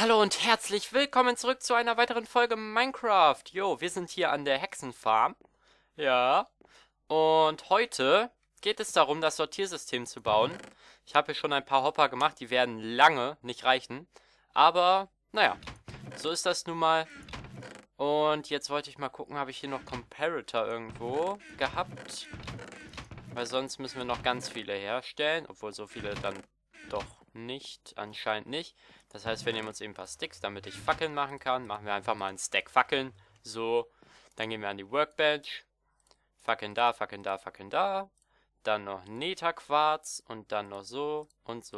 Hallo und herzlich willkommen zurück zu einer weiteren Folge Minecraft. Jo, wir sind hier an der Hexenfarm. Ja. Und heute geht es darum, das Sortiersystem zu bauen. Ich habe hier schon ein paar Hopper gemacht, die werden lange nicht reichen. Aber, naja, so ist das nun mal. Und jetzt wollte ich mal gucken, habe ich hier noch Comparator irgendwo gehabt? Weil sonst müssen wir noch ganz viele herstellen, obwohl so viele dann doch nicht, anscheinend nicht. Das heißt, wir nehmen uns eben ein paar Sticks, damit ich Fackeln machen kann. Machen wir einfach mal einen Stack Fackeln. So, dann gehen wir an die Workbench. Fackeln da, Fackeln da, Fackeln da. Dann noch Netherquarz und dann noch so und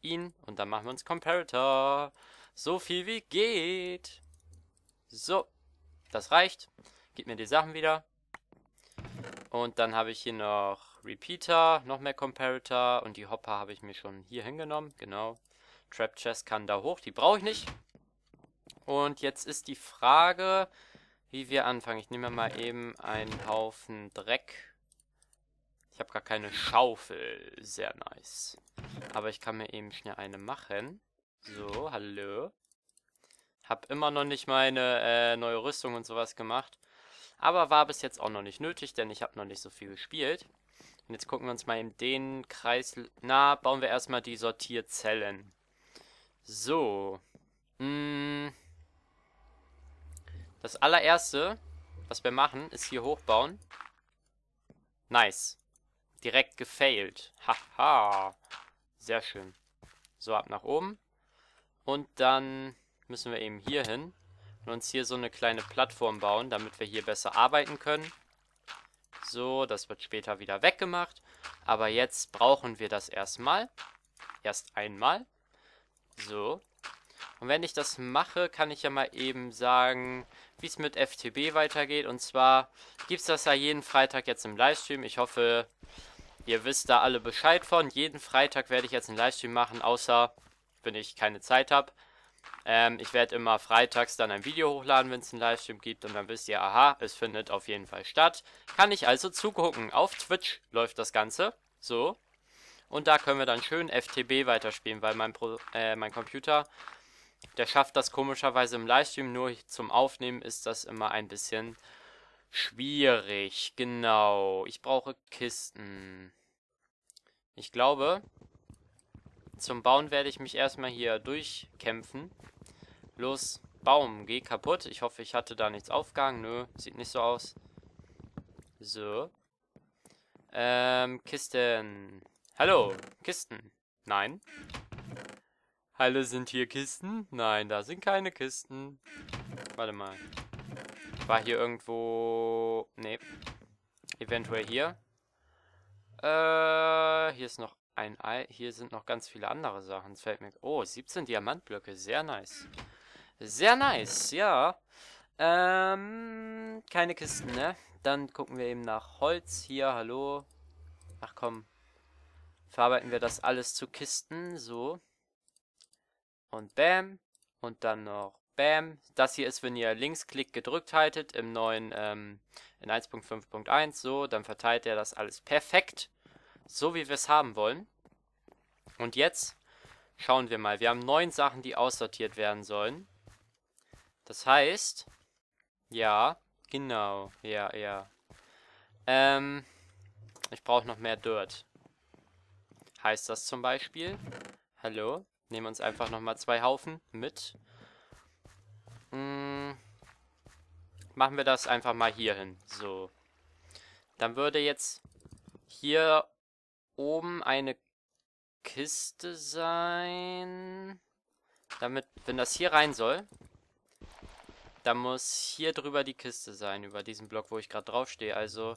ihn. Und dann machen wir uns Comparator. So viel wie geht. So, das reicht. Gib mir die Sachen wieder. Und dann habe ich hier noch Repeater, noch mehr Comparator und die Hopper habe ich mir schon hier hingenommen, genau. Trap Chest kann da hoch, die brauche ich nicht. Und jetzt ist die Frage, wie wir anfangen. Ich nehme mal eben einen Haufen Dreck. Ich habe gar keine Schaufel, sehr nice. Aber ich kann mir eben schnell eine machen. So, hallo. Hab immer noch nicht meine neue Rüstung und sowas gemacht. Aber war bis jetzt auch noch nicht nötig, denn ich habe noch nicht so viel gespielt. Und jetzt gucken wir uns mal eben den Kreis... Na, bauen wir erstmal die Sortierzellen. So. Das allererste, was wir machen, ist hier hochbauen. Nice. Direkt gefailt. Haha. Sehr schön. So, ab nach oben. Und dann müssen wir eben hier hin. Und uns hier so eine kleine Plattform bauen, damit wir hier besser arbeiten können. So, das wird später wieder weggemacht. Aber jetzt brauchen wir das erstmal. Erst einmal. So. Und wenn ich das mache, kann ich ja mal eben sagen, wie es mit FTB weitergeht. Und zwar gibt es das ja jeden Freitag jetzt im Livestream. Ich hoffe, ihr wisst da alle Bescheid von. Jeden Freitag werde ich jetzt einen Livestream machen, außer wenn ich keine Zeit habe. Ich werde immer freitags dann ein Video hochladen, wenn es einen Livestream gibt. Und dann wisst ihr, aha, es findet auf jeden Fall statt. Kann ich also zugucken. Auf Twitch läuft das Ganze. So. Und da können wir dann schön FTB weiterspielen, weil mein Computer, der schafft das komischerweise im Livestream. Nur zum Aufnehmen ist das immer ein bisschen schwierig. Genau. Ich brauche Kisten. Ich glaube... Zum Bauen werde ich mich erstmal hier durchkämpfen. Los, Baum, geh kaputt. Ich hoffe, ich hatte da nichts aufgehangen. Nö, sieht nicht so aus. So. Kisten. Hallo, Kisten. Nein. Hallo, sind hier Kisten? Nein, da sind keine Kisten. Warte mal. War hier irgendwo... Nee. Eventuell hier. Hier ist noch... Ein Ei. Hier sind noch ganz viele andere Sachen. Es fällt mir... Oh, 17 Diamantblöcke. Sehr nice. Sehr nice, ja. Keine Kisten, ne? Dann gucken wir eben nach Holz. Hier, hallo. Ach komm. Verarbeiten wir das alles zu Kisten. So. Und bam. Und dann noch bam. Das hier ist, wenn ihr Linksklick gedrückt haltet im neuen, in 1.5.1. So, dann verteilt er das alles perfekt. So wie wir es haben wollen. Und jetzt schauen wir mal. Wir haben 9 Sachen, die aussortiert werden sollen. Das heißt... Ja, genau. Ja. Ich brauche noch mehr Dirt. Heißt das zum Beispiel? Hallo? Nehmen wir uns einfach nochmal 2 Haufen mit. Machen wir das einfach mal hier hin. So. Dann würde jetzt hier... oben eine Kiste sein. Damit, wenn das hier rein soll, dann muss hier drüber die Kiste sein, über diesen Block, wo ich gerade drauf stehe. Also,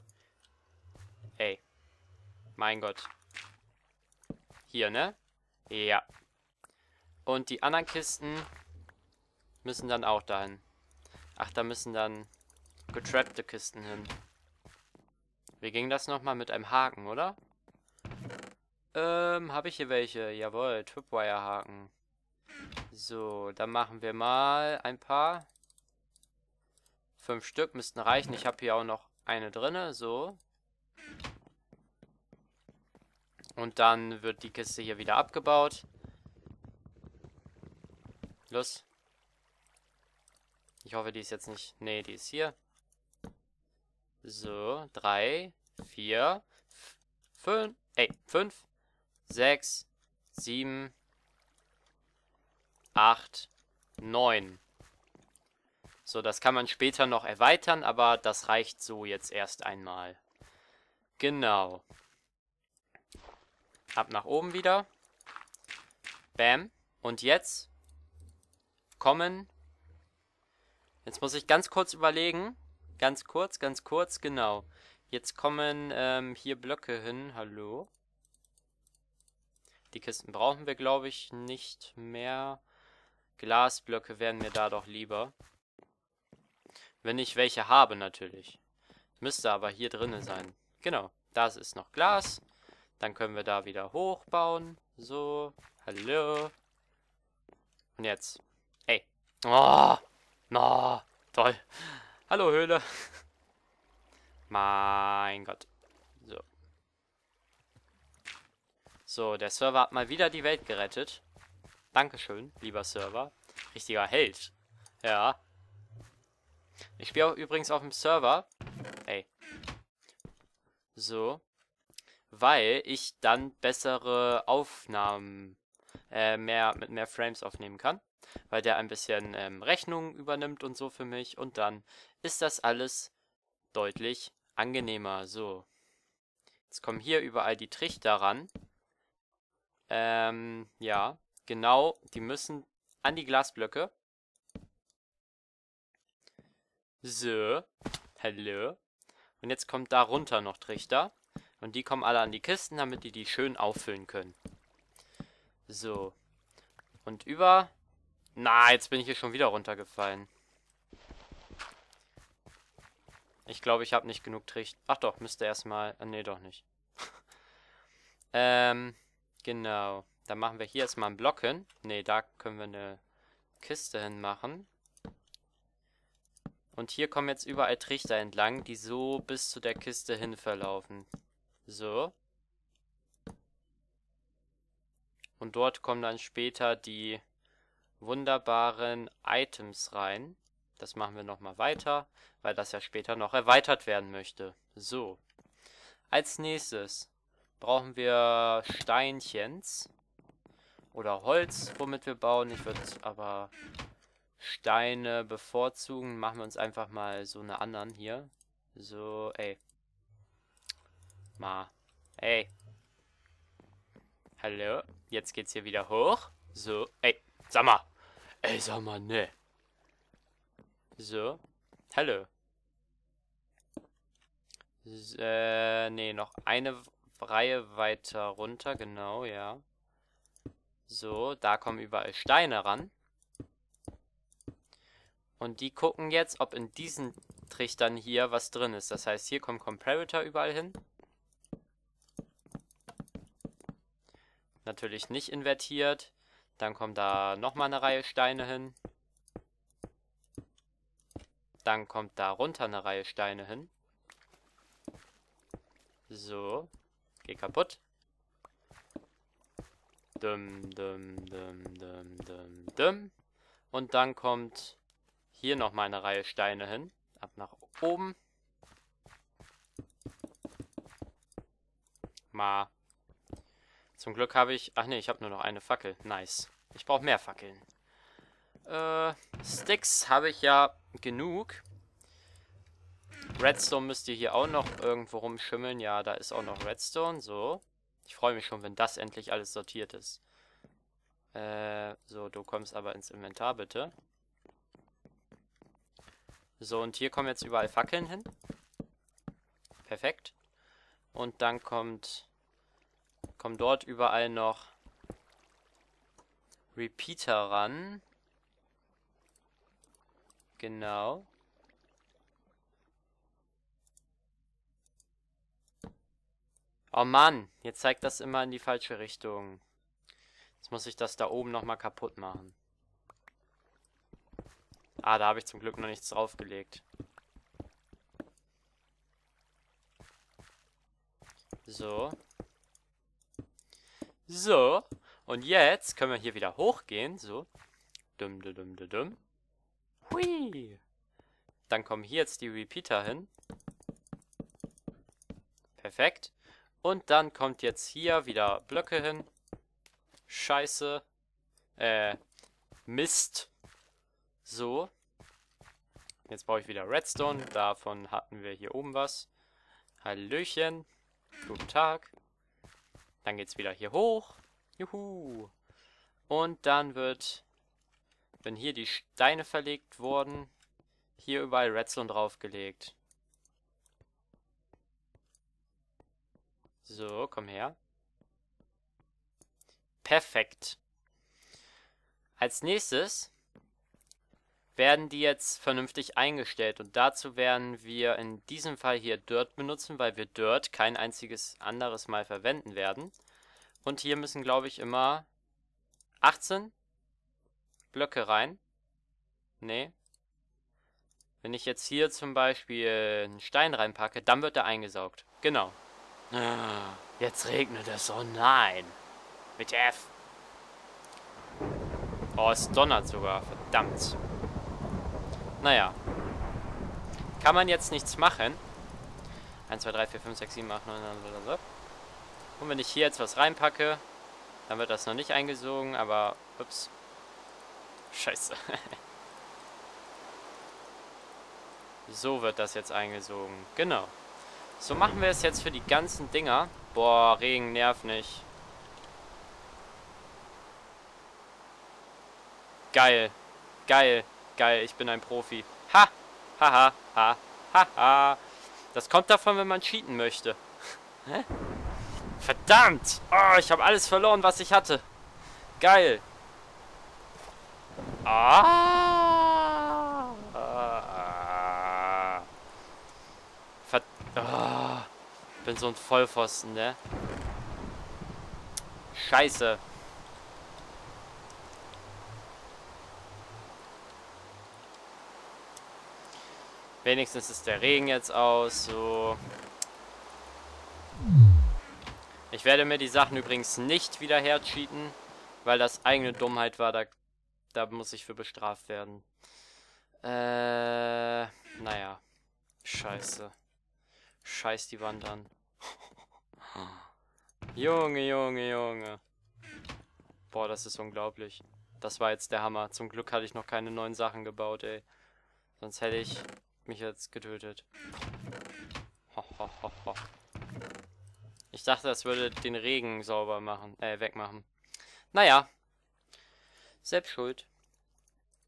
ey, mein Gott. Hier, ne? Ja. Und die anderen Kisten müssen dann auch dahin. Ach, da müssen dann getrappte Kisten hin. Wie ging das nochmal mit einem Haken, oder? Habe ich hier welche? Jawohl, Tripwire-Haken. So, dann machen wir mal ein paar. 5 Stück müssten reichen. Ich habe hier auch noch eine drinne, so. Und dann wird die Kiste hier wieder abgebaut. Los. Ich hoffe, die ist jetzt nicht... Nee, die ist hier. So, 3, 4, 5, 6, 7, 8, 9. So, das kann man später noch erweitern, aber das reicht so jetzt erst einmal. Genau. Ab nach oben wieder. Bam. Und jetzt kommen... Jetzt muss ich ganz kurz überlegen. Ganz kurz, genau. Jetzt kommen hier Blöcke hin. Hallo. Die Kisten brauchen wir, glaube ich, nicht mehr. Glasblöcke wären mir da doch lieber. Wenn ich welche habe, natürlich. Müsste aber hier drinne sein. Genau, das ist noch Glas. Dann können wir da wieder hochbauen. So, hallo. Und jetzt. Ey. Oh, na, toll. Hallo, Höhle. Mein Gott. So. So, der Server hat mal wieder die Welt gerettet. Dankeschön, lieber Server. Richtiger Held. Ja. Ich spiele auch übrigens auf dem Server. Ey. So. Weil ich dann bessere Aufnahmen mit mehr Frames aufnehmen kann. Weil der ein bisschen Rechnung übernimmt und so für mich. Und dann ist das alles deutlich angenehmer. So. Jetzt kommen hier überall die Trichter ran. Ja. Genau. Die müssen an die Glasblöcke. So, hallo. Und jetzt kommt da runter noch Trichter. Und die kommen alle an die Kisten, damit die schön auffüllen können. So. Und über... Na, jetzt bin ich hier schon wieder runtergefallen. Ich glaube, ich habe nicht genug Trichter. Ach doch, müsste erstmal... Ne, doch nicht. Genau. Dann machen wir hier erstmal einen Block hin. Ne, da können wir eine Kiste hinmachen. Und hier kommen jetzt überall Trichter entlang, die so bis zu der Kiste hin verlaufen. So. Und dort kommen dann später die wunderbaren Items rein. Das machen wir nochmal weiter, weil das ja später noch erweitert werden möchte. So. Als nächstes brauchen wir Steinchens. Oder Holz, womit wir bauen. Ich würde aber... Steine bevorzugen. Machen wir uns einfach mal so eine anderen hier. So, ey. Mal. Ey. Hallo. Jetzt geht's hier wieder hoch. So, ey. Sag mal. Ey, sag mal, ne. So. Hallo. Nee, noch eine Reihe weiter runter. Genau, ja. So, da kommen überall Steine ran. Und die gucken jetzt, ob in diesen Trichtern hier was drin ist. Das heißt, hier kommt Comparator überall hin. Natürlich nicht invertiert. Dann kommt da nochmal eine Reihe Steine hin. Dann kommt da runter eine Reihe Steine hin. So. Geh kaputt. Dum, dum, dum, dum, dum, dum. Und dann kommt... Hier nochmal eine Reihe Steine hin. Ab nach oben. Mal. Zum Glück habe ich... Ach ne, ich habe nur noch eine Fackel. Nice. Ich brauche mehr Fackeln. Sticks habe ich ja genug. Redstone müsst ihr hier auch noch irgendwo rumschimmeln. Ja, da ist auch noch Redstone. So. Ich freue mich schon, wenn das endlich alles sortiert ist. So, du kommst aber ins Inventar, bitte. So, und hier kommen jetzt überall Fackeln hin. Perfekt. Und dann kommen dort überall noch Repeater ran. Genau. Oh Mann, jetzt zeigt das immer in die falsche Richtung. Jetzt muss ich das da oben nochmal kaputt machen. Ah, da habe ich zum Glück noch nichts draufgelegt. So. So. Und jetzt können wir hier wieder hochgehen. So. Dum, dum, dum, dum, dum. Hui! Dann kommen hier jetzt die Repeater hin. Perfekt. Und dann kommt jetzt hier wieder Blöcke hin. Scheiße. Mist. So. Jetzt brauche ich wieder Redstone. Davon hatten wir hier oben was. Hallöchen. Guten Tag. Dann geht's wieder hier hoch. Juhu. Und dann wenn hier die Steine verlegt wurden, hier überall Redstone draufgelegt. So, komm her. Perfekt. Als nächstes werden die jetzt vernünftig eingestellt und dazu werden wir in diesem Fall hier Dirt benutzen, weil wir Dirt kein einziges anderes Mal verwenden werden. Und hier müssen, glaube ich, immer 18 Blöcke rein. Nee. Wenn ich jetzt hier zum Beispiel einen Stein reinpacke, dann wird er eingesaugt. Genau. Ah, jetzt regnet es. Oh nein. Mit F. Oh, es donnert sogar. Verdammt. Naja. Kann man jetzt nichts machen. 1, 2, 3, 4, 5, 6, 7, 8, 9, 9, 9. Und wenn ich hier jetzt was reinpacke, dann wird das noch nicht eingesogen, aber... Ups. Scheiße. So wird das jetzt eingesogen. Genau. So machen wir es jetzt für die ganzen Dinger. Boah, Regen nervt nicht. Geil. Geil. Geil. Ich bin ein Profi. Ha. Ha, ha, ha, ha, ha. Das kommt davon, wenn man cheaten möchte. Hä? Verdammt. Oh, ich habe alles verloren, was ich hatte. Geil. Ah. Ah. Ah. Bin so ein Vollpfosten, ne? Scheiße. Wenigstens ist der Regen jetzt aus, so. Ich werde mir die Sachen übrigens nicht wieder hercheaten, weil das eigene Dummheit war, da muss ich für bestraft werden. Naja. Scheiße. Scheiß die Wand an. Junge, Junge, Junge. Boah, das ist unglaublich. Das war jetzt der Hammer. Zum Glück hatte ich noch keine neuen Sachen gebaut, ey. Sonst hätte ich mich jetzt getötet. Ho, ho, ho, ho. Ich dachte, das würde den Regen sauber machen. Wegmachen. Naja. Selbst schuld.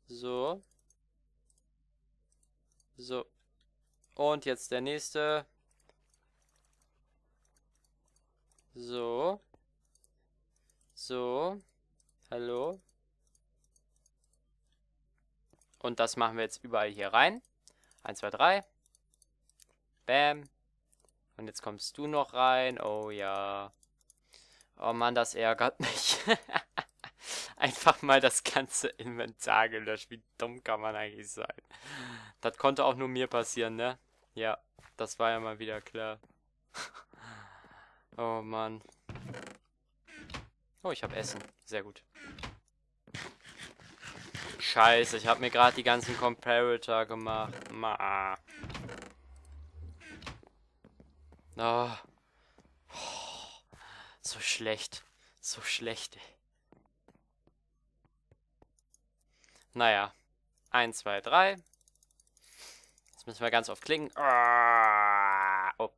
So. So. Und jetzt der nächste. So. So. Hallo. Und das machen wir jetzt überall hier rein. 1, 2, 3. Bam. Und jetzt kommst du noch rein. Oh ja. Oh Mann, das ärgert mich. Einfach mal das ganze Inventar gelöscht. Wie dumm kann man eigentlich sein? Das konnte auch nur mir passieren, ne? Ja, das war ja mal wieder klar. Oh Mann. Oh, ich habe Essen. Sehr gut. Scheiße, ich habe mir gerade die ganzen Comparator gemacht. Ma. Oh. Oh. So schlecht. So schlecht, ey. Naja. 1, 2, 3. Jetzt müssen wir ganz oft klicken. Oh.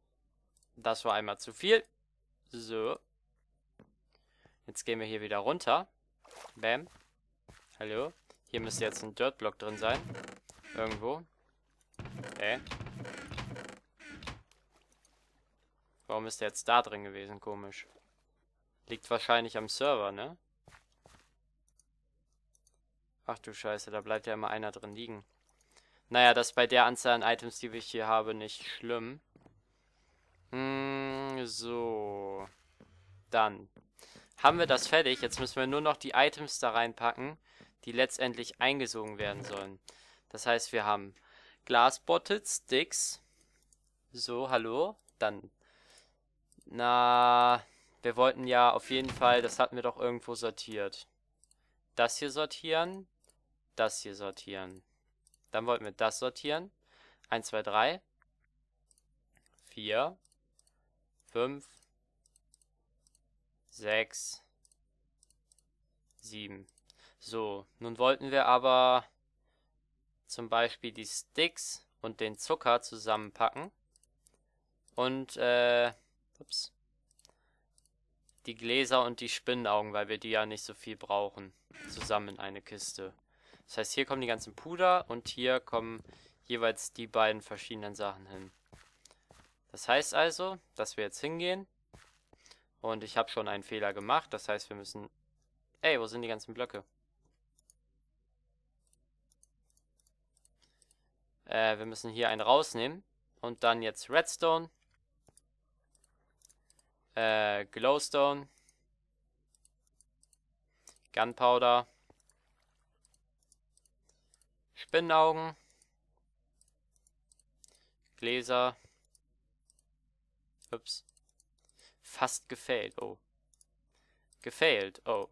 Das war einmal zu viel. So. Jetzt gehen wir hier wieder runter. Bam. Hallo. Hier müsste jetzt ein Dirtblock drin sein. Irgendwo. Warum ist der jetzt da drin gewesen? Komisch. Liegt wahrscheinlich am Server, ne? Ach du Scheiße, da bleibt ja immer einer drin liegen. Naja, das ist bei der Anzahl an Items, die ich hier habe, nicht schlimm. So. Dann haben wir das fertig. Jetzt müssen wir nur noch die Items da reinpacken, die letztendlich eingesogen werden sollen. Das heißt, wir haben Glasbottles, Sticks. So, hallo. Dann. Na, wir wollten ja auf jeden Fall, das hatten wir doch irgendwo sortiert. Das hier sortieren. das hier sortieren. Dann wollten wir das sortieren. 1, 2, 3, 4, 5, 6, 7. So, nun wollten wir aber zum Beispiel die Sticks und den Zucker zusammenpacken und die Gläser und die Spinnenaugen, weil wir die ja nicht so viel brauchen, zusammen in eine Kiste. Das heißt, hier kommen die ganzen Puder und hier kommen jeweils die beiden verschiedenen Sachen hin. Das heißt also, dass wir jetzt hingehen und ich habe schon einen Fehler gemacht. Das heißt, wir müssen... Ey, wo sind die ganzen Blöcke? Wir müssen hier einen rausnehmen und dann jetzt Redstone, Glowstone, Gunpowder, Spinnenaugen, Gläser, ups, fast gefailt, oh, gefailt, oh,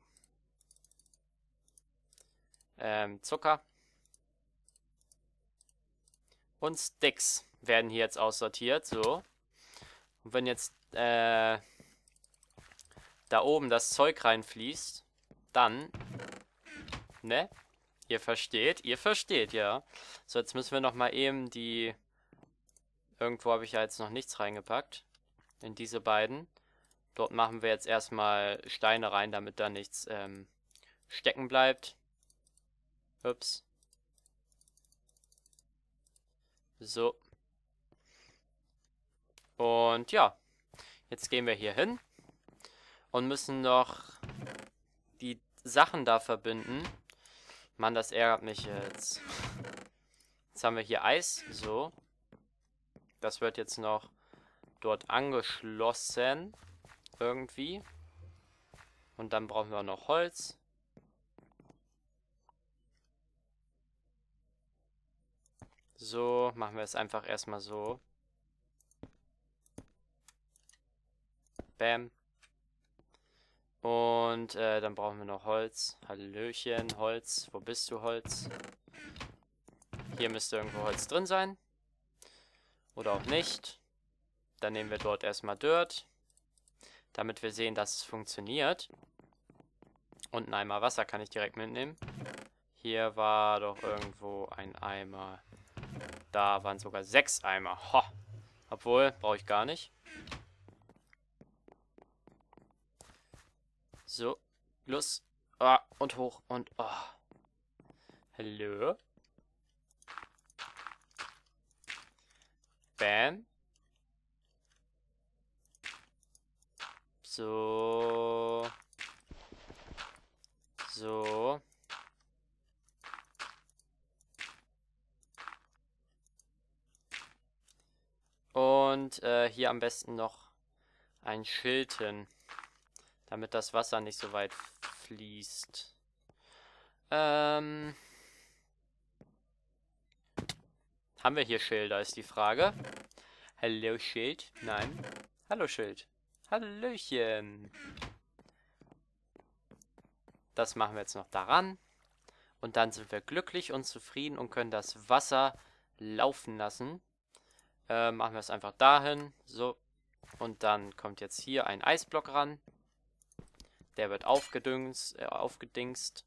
Zucker und Sticks werden hier jetzt aussortiert, so. Und wenn jetzt da oben das Zeug reinfließt, dann, ne? Ihr versteht, ja. So, jetzt müssen wir nochmal eben die, irgendwo habe ich ja jetzt noch nichts reingepackt, in diese beiden. Dort machen wir jetzt erstmal Steine rein, damit da nichts stecken bleibt. Ups. So. Und ja, jetzt gehen wir hier hin und müssen noch die Sachen da verbinden. Mann, das ärgert mich jetzt. Jetzt haben wir hier Eis, so. Das wird jetzt noch dort angeschlossen, irgendwie. Und dann brauchen wir auch noch Holz. So, machen wir es einfach erstmal so. Bam. Und dann brauchen wir noch Holz. Hallöchen, Holz. Wo bist du, Holz? Hier müsste irgendwo Holz drin sein. Oder auch nicht. Dann nehmen wir dort erstmal Dirt. Damit wir sehen, dass es funktioniert. Und einen Eimer Wasser kann ich direkt mitnehmen. Hier war doch irgendwo ein Eimer. Da waren sogar 6 Eimer. Ho. Obwohl, brauche ich gar nicht. So, los. Ah, und hoch und... Oh. Hallo. Bam. So. So. Und hier am besten noch ein Schild hin, damit das Wasser nicht so weit fließt. Haben wir hier Schilder, ist die Frage. Hallo Schild? Nein. Hallo Schild. Hallöchen. Das machen wir jetzt noch daran. Und dann sind wir glücklich und zufrieden und können das Wasser laufen lassen. Machen wir es einfach dahin. So. Und dann kommt jetzt hier ein Eisblock ran. Der wird aufgedingst.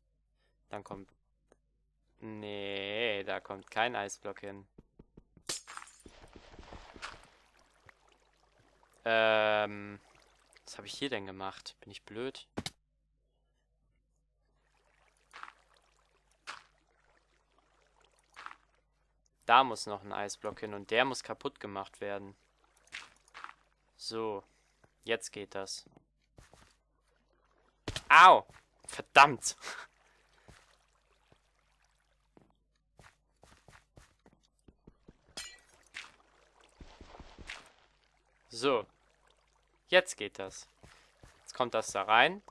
Dann kommt... Nee, da kommt kein Eisblock hin. Was habe ich hier denn gemacht? Bin ich blöd? Da muss noch ein Eisblock hin und der muss kaputt gemacht werden. So, jetzt geht das. Au! Verdammt! So. Jetzt geht das. Jetzt kommt das da rein.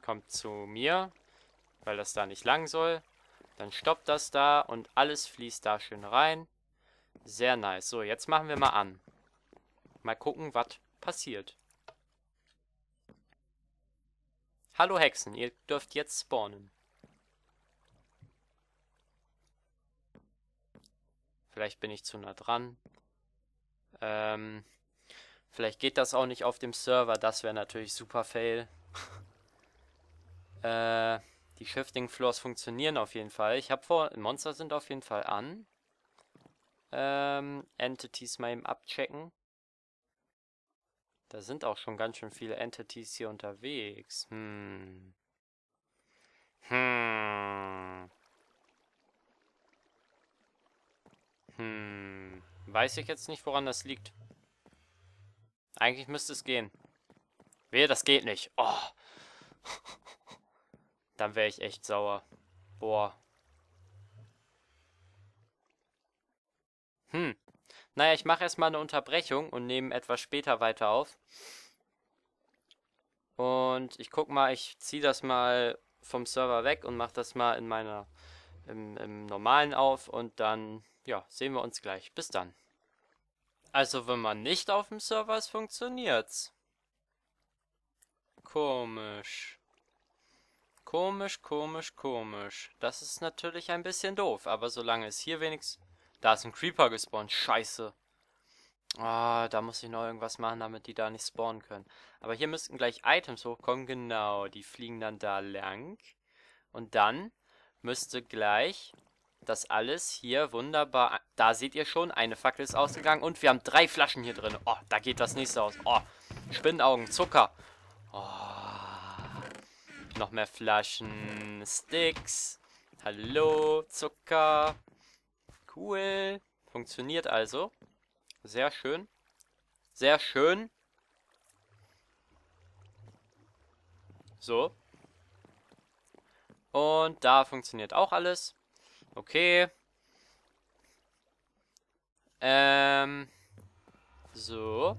Kommt zu mir. Weil das da nicht lang soll. Dann stoppt das da und alles fließt da schön rein. Sehr nice. So, jetzt machen wir mal an. Mal gucken, was passiert. Hallo Hexen, ihr dürft jetzt spawnen. Vielleicht bin ich zu nah dran. Vielleicht geht das auch nicht auf dem Server. Das wäre natürlich super fail. Die Shifting Floors funktionieren auf jeden Fall. Ich habe vor... Monster sind auf jeden Fall an. Entities mal eben abchecken. Da sind auch schon ganz schön viele Entities hier unterwegs. Weiß ich jetzt nicht, woran das liegt. Eigentlich müsste es gehen. Wehe, das geht nicht. Oh. Dann wäre ich echt sauer. Boah. Naja, ich mache erstmal eine Unterbrechung und nehme etwas später weiter auf. Und ich guck mal, ich ziehe das mal vom Server weg und mache das mal in meiner im normalen auf und dann, ja, sehen wir uns gleich. Bis dann. Also, wenn man nicht auf dem Server ist, funktioniert's. Komisch. Komisch, komisch, komisch. Das ist natürlich ein bisschen doof, aber solange es hier wenigstens... Da ist ein Creeper gespawnt. Scheiße. Ah, da muss ich noch irgendwas machen, damit die da nicht spawnen können. Aber hier müssten gleich Items hochkommen. Genau, die fliegen dann da lang. Und dann müsste gleich das alles hier wunderbar... Da seht ihr schon, eine Fackel ist ausgegangen. Und wir haben 3 Flaschen hier drin. Oh, da geht das nächste aus. Oh, Spinnenaugen, Zucker. Oh, noch mehr Flaschen. Sticks. Hallo, Zucker. Cool. Funktioniert also. Sehr schön. Sehr schön. So. Und da funktioniert auch alles. Okay. So.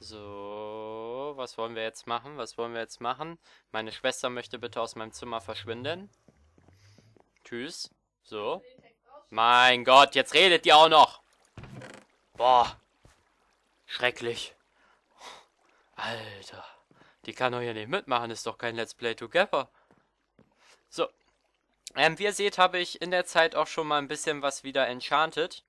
So. Was wollen wir jetzt machen? Was wollen wir jetzt machen? Meine Schwester möchte bitte aus meinem Zimmer verschwinden. Tschüss. So. Mein Gott, jetzt redet ihr auch noch. Boah. Schrecklich. Alter. Die kann doch hier nicht mitmachen. Ist doch kein Let's Play Together. So. Wie ihr seht, habe ich in der Zeit auch schon mal ein bisschen was wieder enchanted.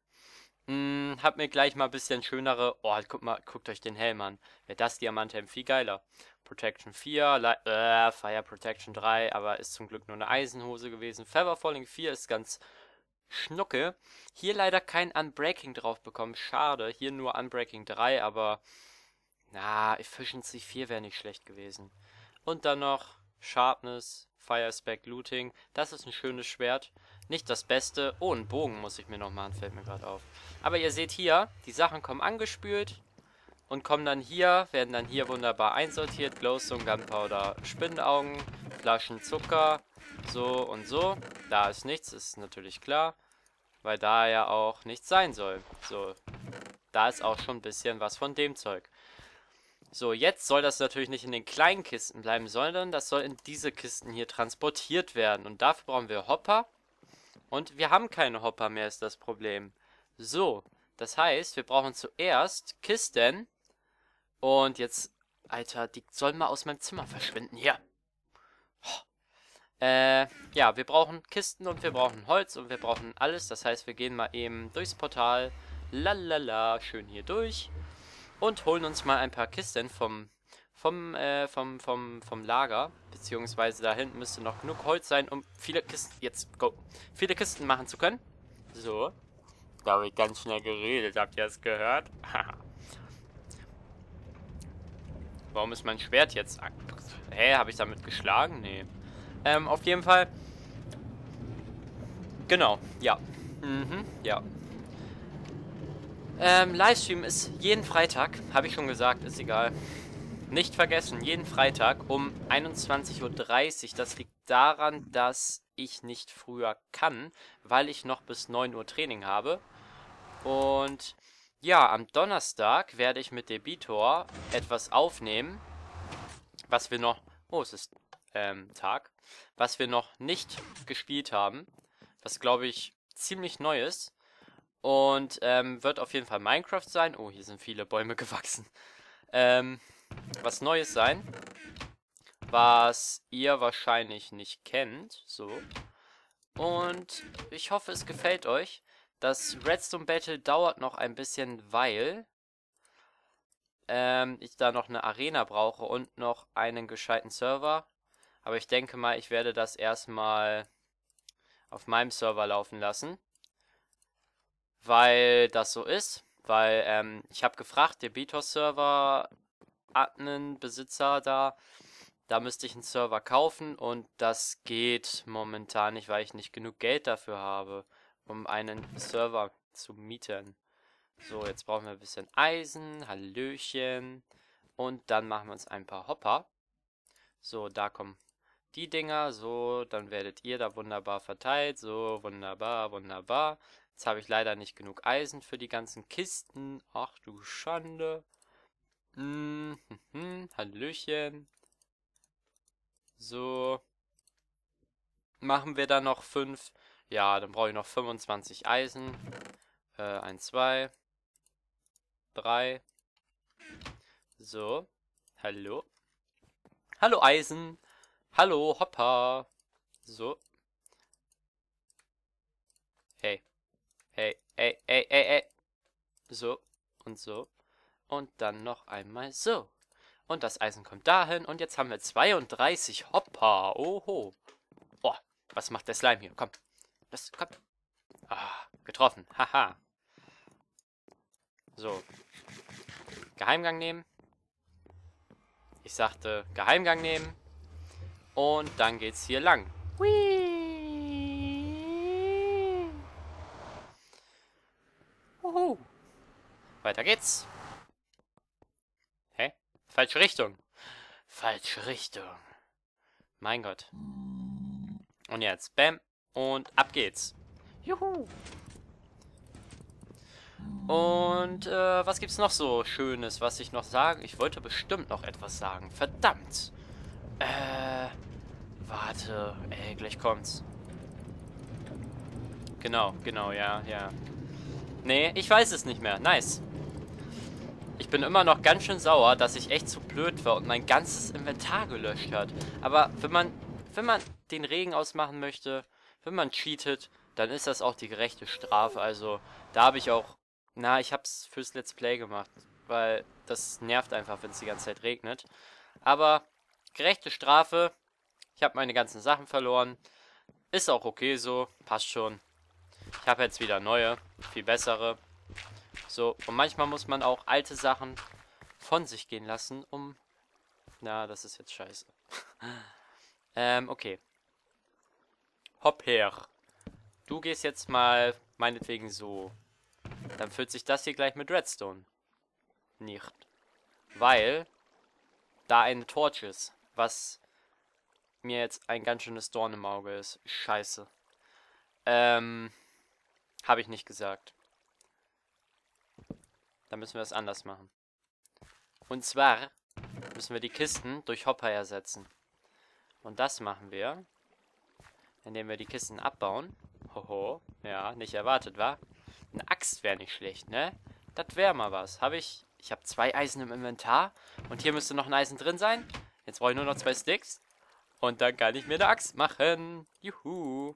Hab mir gleich mal ein bisschen schönere... Oh, guck mal, guckt euch den Helm an. Wäre das Diamanthelm viel geiler. Protection 4, Fire Protection 3, aber ist zum Glück nur eine Eisenhose gewesen. Feather Falling 4 ist ganz schnucke. Hier leider kein Unbreaking drauf bekommen, schade. Hier nur Unbreaking 3, aber na, Efficiency 4 wäre nicht schlecht gewesen. Und dann noch Sharpness, Fire Spec, Looting. Das ist ein schönes Schwert. Nicht das Beste. Oh, einen Bogen muss ich mir noch machen, fällt mir gerade auf. Aber ihr seht hier, die Sachen kommen angespült. Und kommen dann hier, werden dann hier wunderbar einsortiert. Glowstone, Gunpowder, Spinnenaugen, Flaschen, Zucker, so und so. Da ist nichts, ist natürlich klar, weil da ja auch nichts sein soll. So, da ist auch schon ein bisschen was von dem Zeug. So, jetzt soll das natürlich nicht in den kleinen Kisten bleiben, sondern das soll in diese Kisten hier transportiert werden. Und dafür brauchen wir Hopper. Und wir haben keine Hopper mehr, ist das Problem. So, das heißt, wir brauchen zuerst Kisten. Und jetzt, Alter, die sollen mal aus meinem Zimmer verschwinden, hier. Ja, wir brauchen Kisten und wir brauchen Holz und wir brauchen alles. Das heißt, wir gehen mal eben durchs Portal, lalala, schön hier durch. Und holen uns mal ein paar Kisten vom Lager. Beziehungsweise da hinten müsste noch genug Holz sein, um viele Kisten, jetzt, go, viele Kisten machen zu können. So, da habe ich ganz schnell geredet, habt ihr das gehört? Haha. Warum ist mein Schwert jetzt... Hä, habe ich damit geschlagen? Nee. Auf jeden Fall... Genau, ja. Ja. Livestream ist jeden Freitag, habe ich schon gesagt, ist egal. Nicht vergessen, jeden Freitag um 21:30 Uhr. Das liegt daran, dass ich nicht früher kann, weil ich noch bis 9 Uhr Training habe. Und... Ja, am Donnerstag werde ich mit Debitor etwas aufnehmen, was wir noch... Oh, es ist Tag. Was wir noch nicht gespielt haben, was, glaube ich, ziemlich neu ist. Und wird auf jeden Fall Minecraft sein. Oh, hier sind viele Bäume gewachsen. Was Neues sein, was ihr wahrscheinlich nicht kennt. So. Und ich hoffe, es gefällt euch. Das Redstone Battle dauert noch ein bisschen, weil ich da noch eine Arena brauche und noch einen gescheiten Server. Aber ich denke mal, ich werde das erstmal auf meinem Server laufen lassen. Weil das so ist. Weil ich habe gefragt, der Betos-Server, Admin-Besitzer da müsste ich einen Server kaufen und das geht momentan nicht, weil ich nicht genug Geld dafür habe, um einen Server zu mieten. So, jetzt brauchen wir ein bisschen Eisen, Hallöchen und dann machen wir uns ein paar Hopper. So, da kommen die Dinger, so, dann werdet ihr da wunderbar verteilt, so, wunderbar, wunderbar. Jetzt habe ich leider nicht genug Eisen für die ganzen Kisten, ach du Schande. Hallöchen. So. Machen wir dann noch 5. Ja, dann brauche ich noch 25 Eisen. 1, 2. 3. So. Hallo. Hallo Eisen. Hallo Hopper. So. Hey. Hey, hey, hey, hey, hey. So. Und so. Und dann noch einmal so. Und das Eisen kommt dahin. Und jetzt haben wir 32 Hopper. Oho. Boah, was macht der Slime hier? Komm. Das, komm. Ah, getroffen. Haha. So. Geheimgang nehmen. Ich sagte, Geheimgang nehmen. Und dann geht's hier lang. Whee. Uhu. Weiter geht's. Falsche Richtung. Falsche Richtung. Mein Gott. Und jetzt. Bam. Und ab geht's. Juhu. Und was gibt's noch so Schönes, was ich noch sagen? Ich wollte bestimmt noch etwas sagen. Verdammt. Warte. Ey, gleich kommt's. Genau, genau, ja, ja. Nee, ich weiß es nicht mehr. Nice. Ich bin immer noch ganz schön sauer, dass ich echt zu blöd war und mein ganzes Inventar gelöscht hat. Aber wenn man den Regen ausmachen möchte, wenn man cheatet, dann ist das auch die gerechte Strafe. Also da habe ich auch, na, ich habe es fürs Let's Play gemacht, weil das nervt einfach, wenn es die ganze Zeit regnet. Aber gerechte Strafe, ich habe meine ganzen Sachen verloren, ist auch okay so, passt schon. Ich habe jetzt wieder neue, viel bessere. So, und manchmal muss man auch alte Sachen von sich gehen lassen, um... Na, das ist jetzt scheiße. Okay. Hopper. Du gehst jetzt mal meinetwegen so. Dann füllt sich das hier gleich mit Redstone. Nicht. Weil da eine Torch ist, was mir jetzt ein ganz schönes Dorn im Auge ist. Scheiße. Habe ich nicht gesagt. Da müssen wir es anders machen. Und zwar müssen wir die Kisten durch Hopper ersetzen. Und das machen wir, indem wir die Kisten abbauen. Hoho, ja, nicht erwartet, wa? Eine Axt wäre nicht schlecht, ne? Das wäre mal was. Habe ich... Ich habe 2 Eisen im Inventar. Und hier müsste noch ein Eisen drin sein. Jetzt brauche ich nur noch 2 Sticks. Und dann kann ich mir eine Axt machen. Juhu.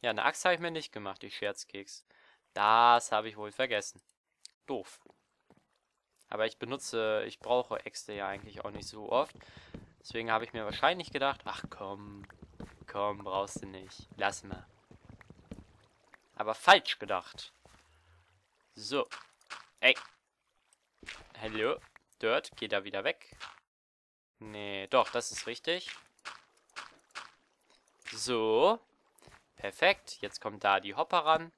Ja, eine Axt habe ich mir nicht gemacht, ich Scherzkeks. Das habe ich wohl vergessen. Doof. Aber ich brauche Äxte ja eigentlich auch nicht so oft. Deswegen habe ich mir wahrscheinlich gedacht, ach komm, komm, brauchst du nicht. Lass mal. Aber falsch gedacht. So. Ey. Hallo. Dirt, geh da wieder weg. Nee, doch, das ist richtig. So. Perfekt. Jetzt kommt da die Hopper ran.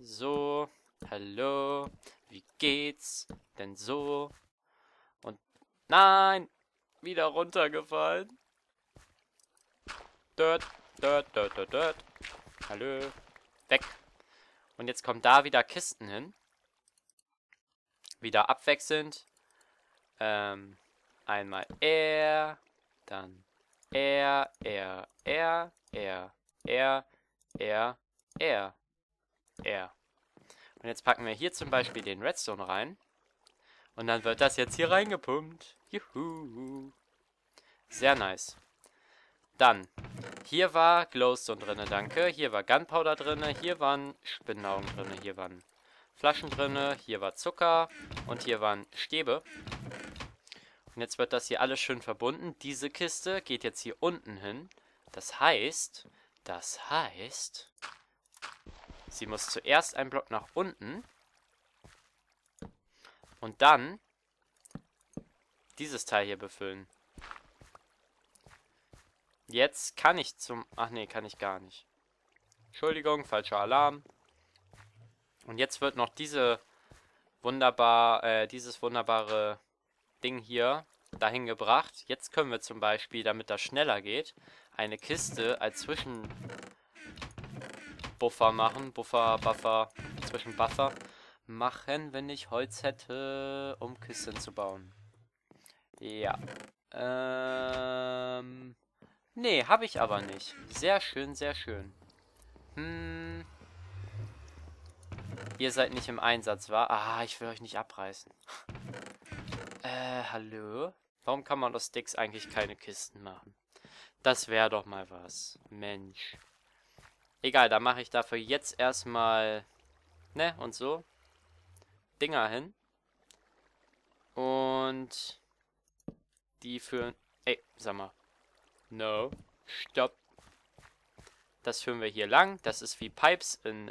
So. Hallo, wie geht's denn so? Und nein, wieder runtergefallen. Dirt, dirt, dirt, dirt, dirt. Hallo, weg. Und jetzt kommen da wieder Kisten hin. Wieder abwechselnd. Einmal er, dann er, er, er, er, er, er, er, er. Und jetzt packen wir hier zum Beispiel den Redstone rein. Und dann wird das jetzt hier reingepumpt. Juhu. Sehr nice. Dann, hier war Glowstone drin, danke. Hier war Gunpowder drin, hier waren Spinnaugen drin, hier waren Flaschen drin, hier war Zucker und hier waren Stäbe. Und jetzt wird das hier alles schön verbunden. Diese Kiste geht jetzt hier unten hin. Das heißt, sie muss zuerst einen Block nach unten und dann dieses Teil hier befüllen. Jetzt kann ich zum... Ach nee, kann ich gar nicht. Entschuldigung, falscher Alarm. Und jetzt wird noch dieses wunderbare Ding hier dahin gebracht. Jetzt können wir zum Beispiel, damit das schneller geht, eine Kiste als Zwischenbuffer machen. Zwischenbuffer machen, wenn ich Holz hätte, um Kisten zu bauen. Ja. Nee, habe ich aber nicht. Sehr schön, sehr schön. Ihr seid nicht im Einsatz, wa? Ah, ich will euch nicht abreißen. Hallo? Warum kann man aus Sticks eigentlich keine Kisten machen? Das wäre doch mal was. Mensch. Egal, da mache ich dafür jetzt erstmal... Ne, und so. Dinger hin. Und... Die führen... Ey, sag mal. No. Stopp. Das führen wir hier lang. Das ist wie Pipes in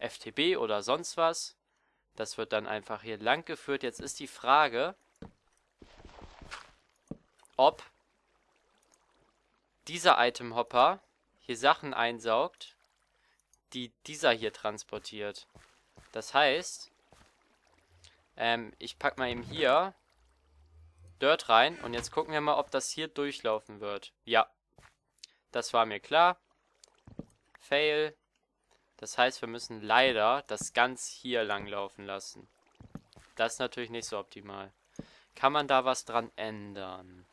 FTB oder sonst was. Das wird dann einfach hier lang geführt. Jetzt ist die Frage, ob dieser Itemhopper hier Sachen einsaugt, die dieser hier transportiert. Das heißt, ich packe mal eben hier Dirt rein und jetzt gucken wir mal, ob das hier durchlaufen wird. Ja, das war mir klar. Fail. Das heißt, wir müssen leider das Ganze hier lang laufen lassen. Das ist natürlich nicht so optimal. Kann man da was dran ändern?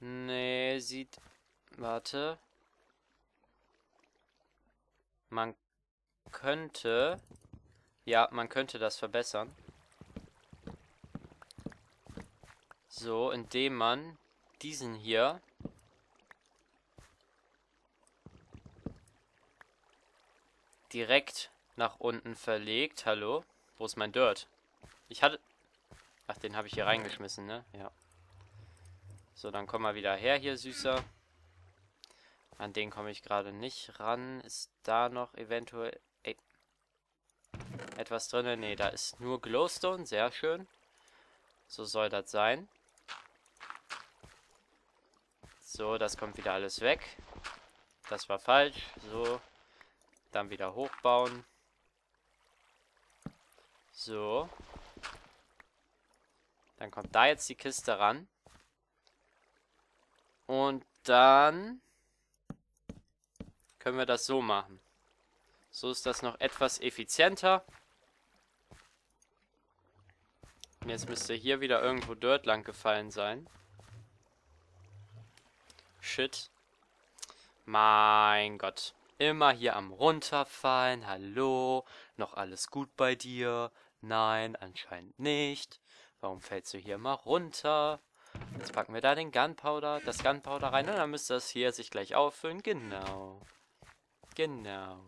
Nee, sieht... Warte. Man könnte... Ja, man könnte das verbessern. So, indem man diesen hier direkt nach unten verlegt. Hallo? Wo ist mein Dirt? Ich hatte... Ach, den habe ich hier reingeschmissen, ne? Ja. So, dann komm mal wieder her hier, Süßer. An den komme ich gerade nicht ran. Ist da noch eventuell... Ey. Etwas drin? Ne, da ist nur Glowstone. Sehr schön. So soll das sein. So, das kommt wieder alles weg. Das war falsch. So, dann wieder hochbauen. So. Dann kommt da jetzt die Kiste ran. Und dann können wir das so machen. So ist das noch etwas effizienter. Und jetzt müsste hier wieder irgendwo Dirt lang gefallen sein. Shit. Mein Gott. Immer hier am runterfallen. Hallo. Noch alles gut bei dir? Nein, anscheinend nicht. Warum fällst du hier mal runter? Jetzt packen wir da den Gunpowder, das Gunpowder rein. Und dann müsste das hier sich gleich auffüllen. Genau. Genau.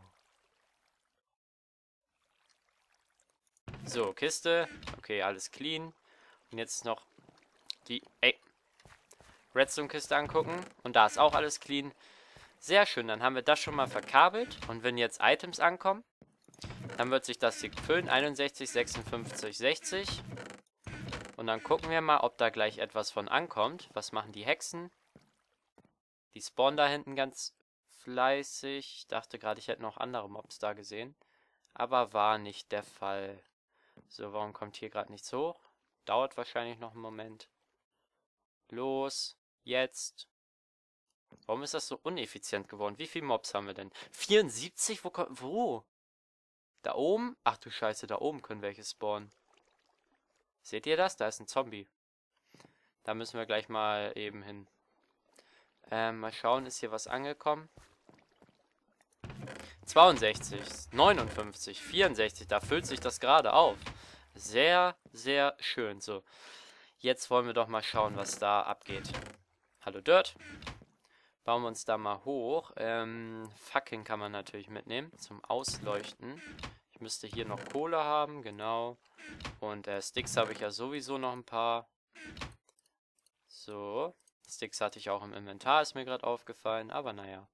So, Kiste. Okay, alles clean. Und jetzt noch die... Ey. Redstone-Kiste angucken. Und da ist auch alles clean. Sehr schön, dann haben wir das schon mal verkabelt. Und wenn jetzt Items ankommen, dann wird sich das hier füllen. 61, 56, 60. Und dann gucken wir mal, ob da gleich etwas von ankommt. Was machen die Hexen? Die spawnen da hinten ganz fleißig. Ich dachte gerade, ich hätte noch andere Mobs da gesehen. Aber war nicht der Fall. So, warum kommt hier gerade nichts hoch? Dauert wahrscheinlich noch einen Moment. Los, jetzt. Warum ist das so uneffizient geworden? Wie viele Mobs haben wir denn? 74? Wo? Da oben? Ach du Scheiße, da oben können welche spawnen. Seht ihr das? Da ist ein Zombie. Da müssen wir gleich mal eben hin. Mal schauen, ist hier was angekommen? 62, 59, 64, da füllt sich das gerade auf. Sehr, sehr schön. So, jetzt wollen wir doch mal schauen, was da abgeht. Hallo Dirt. Bauen wir uns da mal hoch. Fackeln kann man natürlich mitnehmen zum Ausleuchten. Ich müsste hier noch Kohle haben, genau. Und Sticks habe ich ja sowieso noch ein paar. So, Sticks hatte ich auch im Inventar, ist mir gerade aufgefallen, aber naja.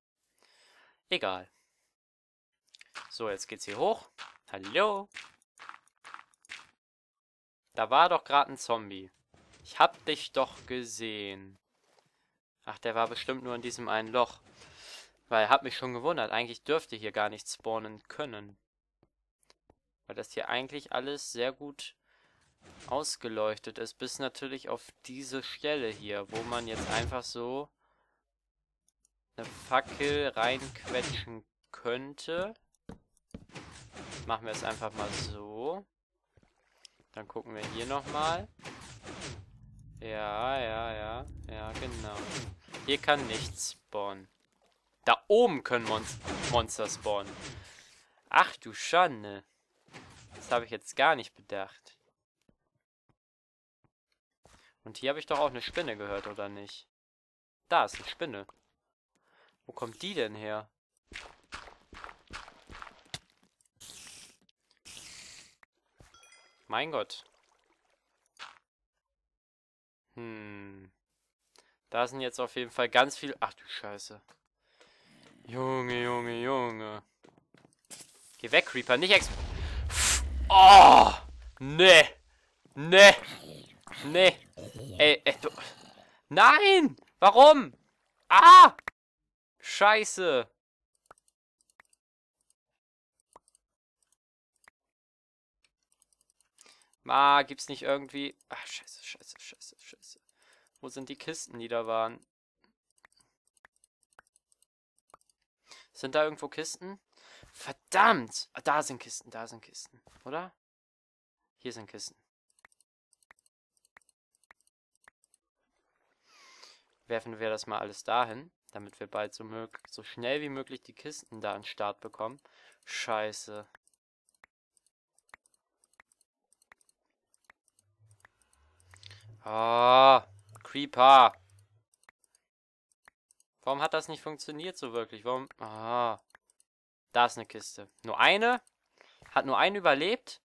Egal. So, jetzt geht's hier hoch. Hallo. Da war doch gerade ein Zombie. Ich hab dich doch gesehen. Ach, der war bestimmt nur in diesem einen Loch. Weil, hab mich schon gewundert. Eigentlich dürfte hier gar nichts spawnen können. Weil das hier eigentlich alles sehr gut ausgeleuchtet ist. Bis natürlich auf diese Stelle hier, wo man jetzt einfach so eine Fackel reinquetschen könnte. Machen wir es einfach mal so. Dann gucken wir hier nochmal. Ja, genau. Hier kann nichts spawnen. Da oben können Monster spawnen. Ach du Schande. Das habe ich jetzt gar nicht bedacht. Und hier habe ich doch auch eine Spinne gehört, oder nicht? Da ist eine Spinne. Wo kommt die denn her? Mein Gott. Da sind jetzt auf jeden Fall ganz viel... Ach du Scheiße. Junge. Geh weg, Creeper. Nicht ex... Oh! Nee. Ey, du... Nein! Warum? Ah! Scheiße. Ma, gibt's nicht irgendwie... Ach, Scheiße. Wo sind die Kisten, die da waren? Sind da irgendwo Kisten? Verdammt! Da sind Kisten, oder? Hier sind Kisten. Werfen wir das mal alles dahin, damit wir bald so schnell wie möglich die Kisten da an den Start bekommen. Scheiße. Ah, Creeper. Warum hat das nicht funktioniert so wirklich? Warum? Ah, da ist eine Kiste. Nur eine? Hat nur eine überlebt?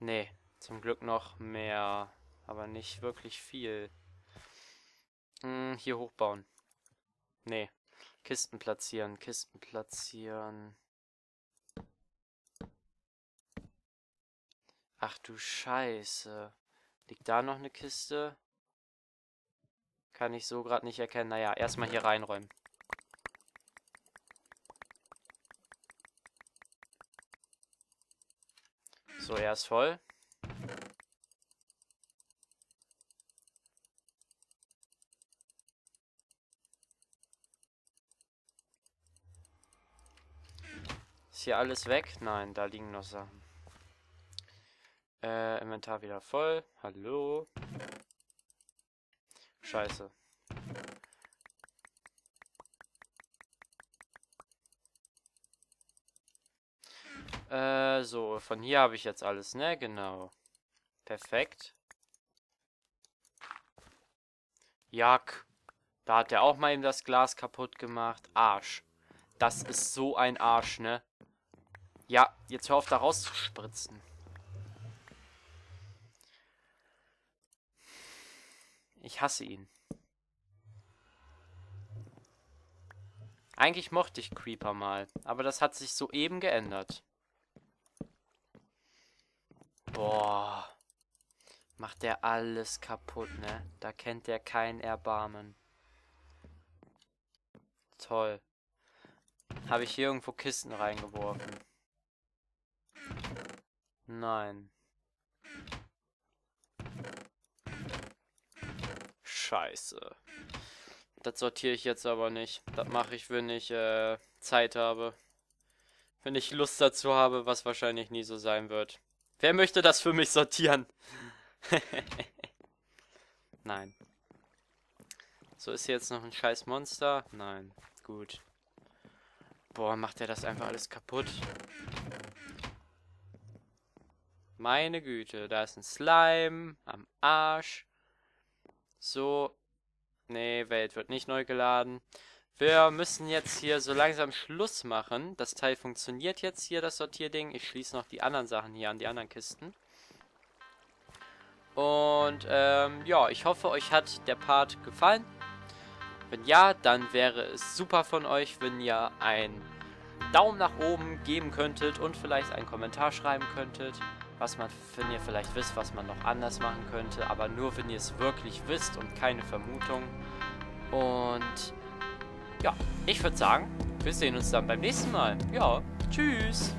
Nee, zum Glück noch mehr. Aber nicht wirklich viel. Hier hochbauen. Nee, Kisten platzieren. Ach du Scheiße. Liegt da noch eine Kiste? Kann ich so gerade nicht erkennen. Naja, erstmal hier reinräumen. So, er ist voll. Ist hier alles weg? Nein, da liegen noch Sachen. Inventar wieder voll. Hallo. Scheiße. So, von hier habe ich jetzt alles, ne? Genau. Perfekt. Jack. Da hat er auch mal eben das Glas kaputt gemacht. Arsch. Das ist so ein Arsch, ne? Ja, jetzt hör auf, da rauszuspritzen. Ich hasse ihn. Eigentlich mochte ich Creeper mal, aber das hat sich soeben geändert. Boah. Macht der alles kaputt, ne? Da kennt der kein Erbarmen. Toll. Habe ich hier irgendwo Kisten reingeworfen? Nein. Scheiße. Das sortiere ich jetzt aber nicht. Das mache ich, wenn ich Zeit habe. Wenn ich Lust dazu habe, was wahrscheinlich nie so sein wird. Wer möchte das für mich sortieren? Nein. So, ist hier jetzt noch ein scheiß Monster? Nein. Gut. Boah, macht er das einfach alles kaputt. Meine Güte, da ist ein Slime am Arsch. So. Nee, Welt wird nicht neu geladen. Wir müssen jetzt hier so langsam Schluss machen. Das Teil funktioniert jetzt hier, das Sortierding. Ich schließe noch die anderen Sachen hier an, die anderen Kisten. Und ja, ich hoffe, euch hat der Part gefallen. Wenn ja, dann wäre es super von euch, wenn ihr einen Daumen nach oben geben könntet und vielleicht einen Kommentar schreiben könntet, was man, wenn ihr vielleicht wisst, was man noch anders machen könnte, aber nur, wenn ihr es wirklich wisst und keine Vermutung. Und ja, ich würde sagen, wir sehen uns dann beim nächsten Mal. Ja, tschüss!